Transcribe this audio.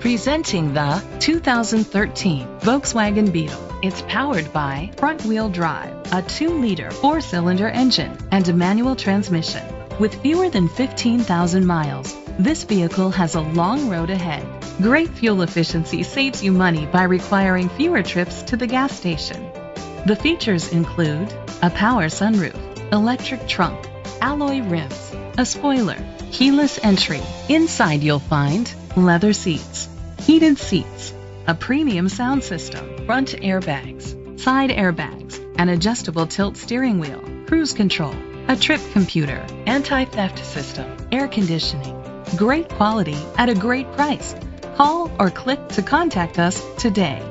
Presenting the 2013 Volkswagen Beetle. It's powered by front-wheel drive, a 2-liter 4-cylinder engine, and a manual transmission. With fewer than 15,000 miles, this vehicle has a long road ahead. Great fuel efficiency saves you money by requiring fewer trips to the gas station. The features include a power sunroof, electric trunk, alloy rims, a spoiler, keyless entry. Inside you'll find leather seats, heated seats, a premium sound system, front airbags, side airbags, an adjustable tilt steering wheel, cruise control, a trip computer, anti-theft system, air conditioning. Great quality at a great price. Call or click to contact us today.